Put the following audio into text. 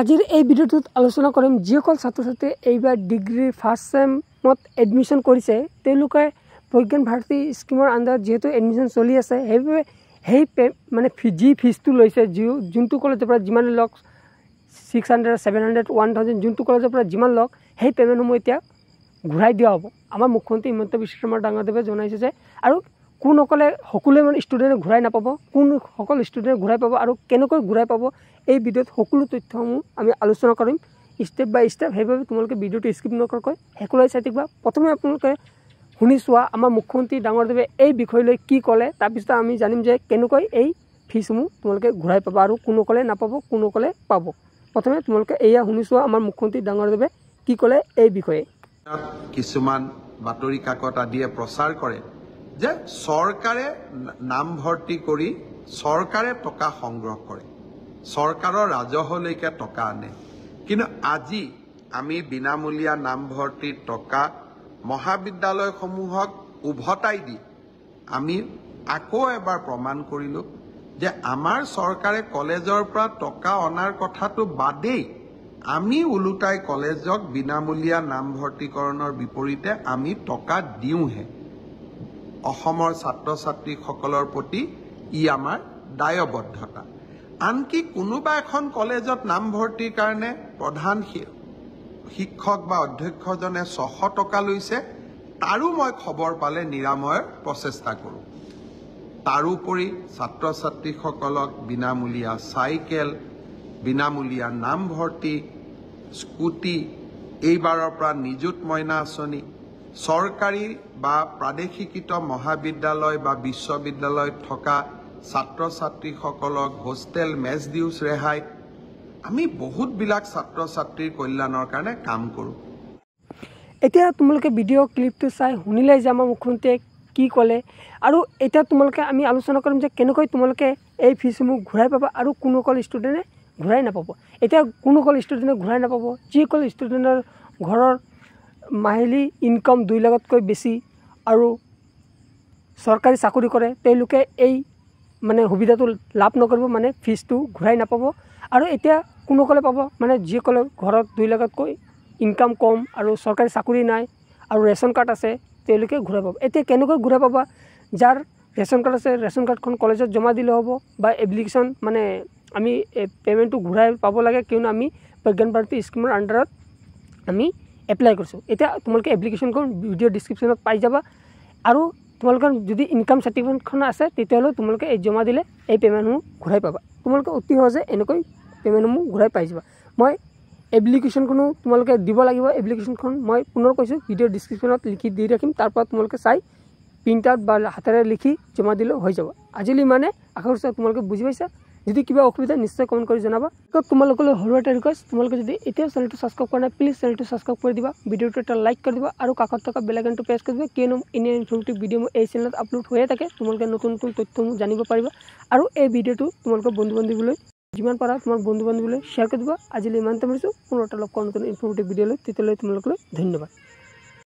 আজিৰ এই ভিডিওটোত আলোচনা কৰিম যিসকল ছাত্ৰ-ছাত্ৰীয়ে এইবাৰ ডিগ্ৰীৰ ফাৰ্ষ্ট চেমত এডমিশ্যন কৰিছে তেওঁলোকে প্ৰজ্ঞান ভাৰতী স্কিমৰ আণ্ডাৰত যিহেতু এডমিশ্যন চলি আছে সেইবাবে সেই মানে যি ফিজটো লৈছে যোনটো কলেজৰ পৰা যিমান লওক 600 700 1000 যোনটো কলেজৰ পৰা যিমান লওক সেই পেমেণ্টসমূহ এতিয়া ঘূৰাই দিয়া হ'ব। আমাৰ মুখ্যমন্ত্ৰী হিমন্ত বিশ্ব শৰ্মা ডাঙৰদেৱে জনাইছে যে আৰু কোনসকলে সকলোৱে মানে ষ্টুডেণ্টে ঘূৰাই নাপাব, কোনসকল ষ্টুডেণ্টে ঘূৰাই পাব আৰু কেনেকৈ ঘূৰাই পাব এই ভিডিঅ'ত সকলো তথ্যসমূহ আমি আলোচনা কৰিম ষ্টেপ বাই ষ্টেপ। সেইবাবে তোমালোকে ভিডিঅ'টো স্কিপ নকৰাকৈ সকলোৱে চাই থাকিবা। প্ৰথমে আপোনালোকে শুনি চোৱা আমাৰ মুখ্যমন্ত্ৰী ডাঙৰদেৱে এই বিষয়লৈ কি ক'লে, তাৰপিছত আমি জানিম যে কেনেকৈ এই ফিজসমূহ তোমালোকে ঘূৰাই পাবা আৰু কোনসকলে নাপাব কোনসকলে পাব। প্ৰথমে তোমালোকে এয়া শুনি চোৱা আমাৰ মুখ্যমন্ত্ৰী ডাঙৰদেৱে কি ক'লে এই বিষয়ে। কিছুমান বাতৰি কাকত আদিয়ে প্ৰচাৰ কৰে যে চৰকাৰে নামভৰ্তি কৰি চৰকাৰে টকা সংগ্ৰহ কৰে, চৰকাৰৰ ৰাজহলৈকে টকা আনে, কিন্তু আজি আমি বিনামূলীয়া নামভৰ্তিৰ টকা মহাবিদ্যালয়সমূহক উভতাই দি আমি আকৌ এবাৰ প্ৰমাণ কৰিলোঁ যে আমাৰ চৰকাৰে কলেজৰ পৰা টকা অনাৰ কথাটো বাদেই আমি ওলোটাই কলেজক বিনামূলীয়া নামভৰ্তিকৰণৰ বিপৰীতে আমি টকা দিওঁহে। অসমৰ ছাত্ৰ ছাত্ৰীসকলৰ প্ৰতি ই আমাৰ দায়বদ্ধতা। আনকি কোনোবা এখন কলেজত নামভৰ্তিৰ কাৰণে প্ৰধান শিক্ষক বা অধ্যক্ষজনে 600 টকা লৈছে, তাৰো মই খবৰ পালে নিৰাময়ৰ প্ৰচেষ্টা কৰোঁ। তাৰোপৰি ছাত্ৰ ছাত্ৰীসকলক বিনামূলীয়া চাইকেল, বিনামূলীয়া নামভৰ্তি, স্কুটি, এইবাৰৰ পৰা নিযুত মইনা আঁচনি, চৰকাৰী বা প্ৰাদেশিকৃত মহাবিদ্যালয় বা বিশ্ববিদ্যালয়ত থকা ছাত্ৰ ছাত্ৰীসকলক হোষ্টেল মেছ ডিউজ ৰেহাই, আমি বহুতবিলাক ছাত্ৰ ছাত্ৰীৰ কল্যাণৰ কাৰণে কাম কৰোঁ। এতিয়া তোমালোকে ভিডিঅ' ক্লিপটো চাই শুনিলে যে আমাৰ মুখ্যমন্ত্ৰীয়ে কি ক'লে আৰু এতিয়া তোমালোকে আমি আলোচনা কৰিম যে কেনেকৈ তোমালোকে এই ফিজসমূহ ঘূৰাই পাবা আৰু কোনসকল ষ্টুডেণ্টে ঘূৰাই নাপাব। এতিয়া কোনসকল ষ্টুডেণ্টে ঘূৰাই নাপাব, যিসকল ষ্টুডেণ্টৰ ঘৰৰ মাহিলী ইনকাম 2 লাখতকৈ বেছি আৰু চৰকাৰী চাকৰি কৰে তেওঁলোকে এই মানে সুবিধাটো লাভ নকৰিব, মানে ফিজটো ঘূৰাই নাপাব। আৰু এতিয়া কোনসকলে পাব, মানে যিসকলে ঘৰত 2 লাখতকৈ ইনকাম কম আৰু চৰকাৰী চাকৰি নাই আৰু ৰেচন কাৰ্ড আছে তেওঁলোকে ঘূৰাই পাব। এতিয়া কেনেকৈ ঘূৰাই পাবা, যাৰ ৰেচন কাৰ্ড আছে ৰেচন কাৰ্ডখন কলেজত জমা দিলে হ'ব বা এপ্লিকেশ্যন মানে আমি পে'মেণ্টটো ঘূৰাই পাব লাগে, কিয়নো আমি প্ৰজ্ঞান ভাৰতী স্কিমৰ আণ্ডাৰত আমি এপ্লাই কৰিছোঁ। এতিয়া তোমালোকে এপ্লিকেশ্যনখন ভিডিঅ' ডিছক্ৰিপশ্যনত পাই যাবা আৰু তোমালোকৰ যদি ইনকাম চাৰ্টিফিকেটখন আছে তেতিয়াহ'লেও তোমালোকে এই জমা দিলে এই পে'মেণ্টসমূহ ঘূৰাই পাবা। তোমালোকে অতি সহজে এনেকৈ পে'মেণ্টসমূহ ঘূৰাই পাই যাবা। মই এপ্লিকেশ্যনখনো তোমালোকে দিব লাগিব, এপ্লিকেশ্যনখন মই পুনৰ কৈছোঁ ভিডিঅ' ডিছক্ৰিপশ্যনত লিখি দি ৰাখিম, তাৰপৰা তোমালোকে চাই প্ৰিণ্ট আউট বা হাতেৰে লিখি জমা দিলেও হৈ যাব। আজিলৈ মানে আশা কৰিছোঁ তোমালোকে বুজি পাইছা। যদি কিবা অসুবিধা নিশ্চয় কমেণ্ট কৰি জনাবা। তোমালোকলৈ সৰু এটা ৰিকুৱেষ্ট, তোমালোকে যদি এতিয়াও চেনেলটো ছাবস্ক্ৰাইব কৰা নাই প্লিজ চেনেলটো ছাবস্ক্ৰাইব কৰি দিবা, ভিডিঅ'টো এটা লাইক কৰি দিবা আৰু কাষত থকা বেল আইকনটো প্ৰেছ কৰি দিবা, কিয়নো এনে ইনফৰ্মেটিভ ভিডিঅ' মোৰ এই চেনেলত আপলোড হৈয়ে থাকে। তোমালোকে নতুন নতুন তথ্যসমূহ জানিব পাৰিবা আৰু এই ভিডিঅ'টো তোমালোকৰ বন্ধু বান্ধৱীলৈ যিমান পাৰা তোমাৰ বন্ধু বান্ধৱীলৈ শ্বেয়াৰ কৰি দিবা। আজিলৈ ইমানতে মাৰিছোঁ, পুনৰ এটা লগ কৰা নতুন ইনফৰ্মেটিভ ভিডিঅ'লৈ, তেতিয়ালৈ তোমালোকলৈ ধন্যবাদ।